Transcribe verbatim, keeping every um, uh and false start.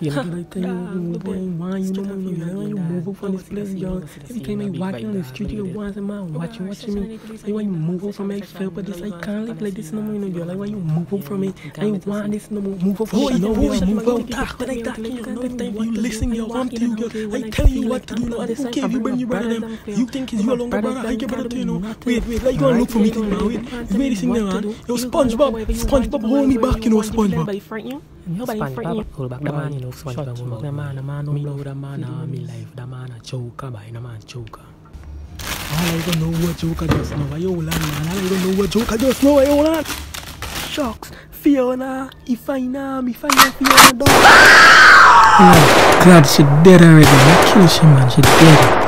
See, and like tell you, boy, why you know why you move up from this place, y'all? Every time I walk on the street, you once a man watching, watching me. Like why you move up from it, fell for this? I can't live like this no more, you know, y'all. Like why you move up from it? I want this no more. Move up from it, no more. Move up. Talk like that. You listen, y'all. I'm telling you, I tell you what to do. I don't care if you bring your brother them. You think it's your longer brother? I get brother to you know. Wait, wait. Like you gonna look for me now? Wait, wait. This thing there, man. Yo, SpongeBob, SpongeBob, hold me back, you know, SpongeBob. Nobody frightened you. Back the man, you know, swat the man, the man, the man, the man, the man, the life, the man, a choker, by the man, choker. I don't know what choker does now, I hold on, man. I don't know what choker does now, I hold on. Shocks, Fiona, if I know, if I know Fiona, don't. Glad she dead already. I kill she, man, she dead.